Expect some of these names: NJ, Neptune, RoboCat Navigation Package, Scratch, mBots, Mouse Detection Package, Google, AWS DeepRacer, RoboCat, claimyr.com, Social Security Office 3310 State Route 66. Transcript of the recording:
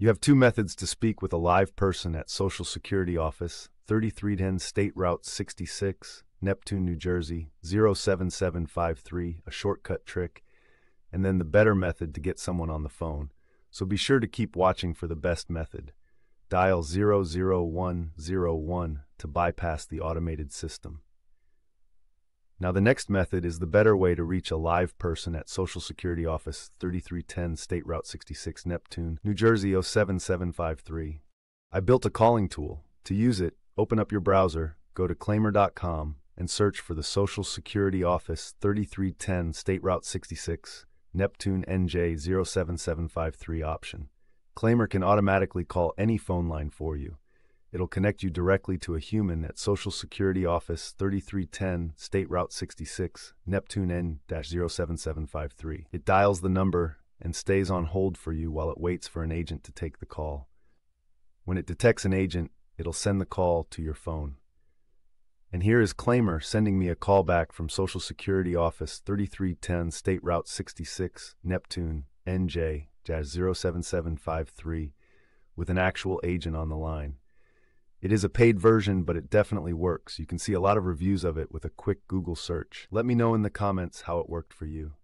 You have two methods to speak with a live person at Social Security Office, 3310 State Route 66, Neptune, New Jersey, 07753, a shortcut trick, and then the better method to get someone on the phone. So be sure to keep watching for the best method. Dial 00101 to bypass the automated system. Now the next method is the better way to reach a live person at Social Security Office, 3310 State Route 66, Neptune, New Jersey, 07753. I built a calling tool. To use it, open up your browser, go to claimyr.com, and search for the Social Security Office, 3310 State Route 66, Neptune, NJ, 07753 option. Claimyr can automatically call any phone line for you. It'll connect you directly to a human at Social Security Office 3310 State Route 66 Neptune N-07753. It dials the number and stays on hold for you while it waits for an agent to take the call. When it detects an agent, it'll send the call to your phone. And here is Claimyr sending me a call back from Social Security Office 3310 State Route 66 Neptune NJ-07753 with an actual agent on the line. It is a paid version, but it definitely works. You can see a lot of reviews of it with a quick Google search. Let me know in the comments how it worked for you.